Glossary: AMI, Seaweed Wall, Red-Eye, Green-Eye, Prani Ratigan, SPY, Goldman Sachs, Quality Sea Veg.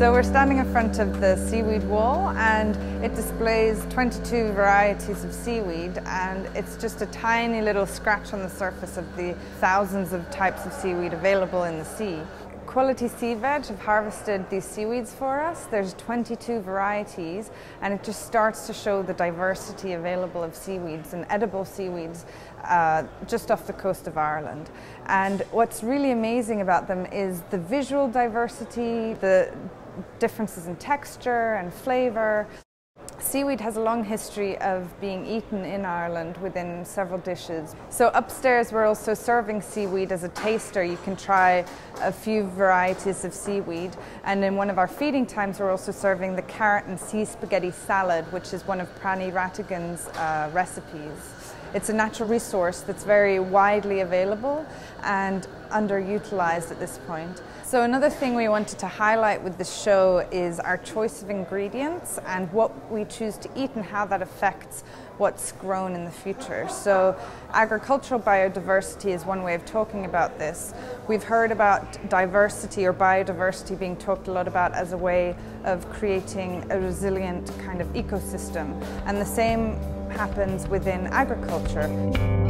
So we're standing in front of the seaweed wall, and it displays 22 varieties of seaweed, and it's just a tiny little scratch on the surface of the thousands of types of seaweed available in the sea. Quality Sea Veg have harvested these seaweeds for us. There's 22 varieties, and it just starts to show the diversity available of seaweeds and edible seaweeds just off the coast of Ireland. And what's really amazing about them is the visual diversity, the differences in texture and flavour. Seaweed has a long history of being eaten in Ireland within several dishes. So upstairs we're also serving seaweed as a taster. You can try a few varieties of seaweed, and in one of our feeding times we're also serving the carrot and sea spaghetti salad, which is one of Prani Ratigan's recipes. It's a natural resource that's very widely available and underutilized at this point. So another thing we wanted to highlight with this show is our choice of ingredients and what we choose to eat and how that affects what's grown in the future. So agricultural biodiversity is one way of talking about this. We've heard about diversity or biodiversity being talked a lot about as a way of creating a resilient kind of ecosystem, and the same happens within agriculture.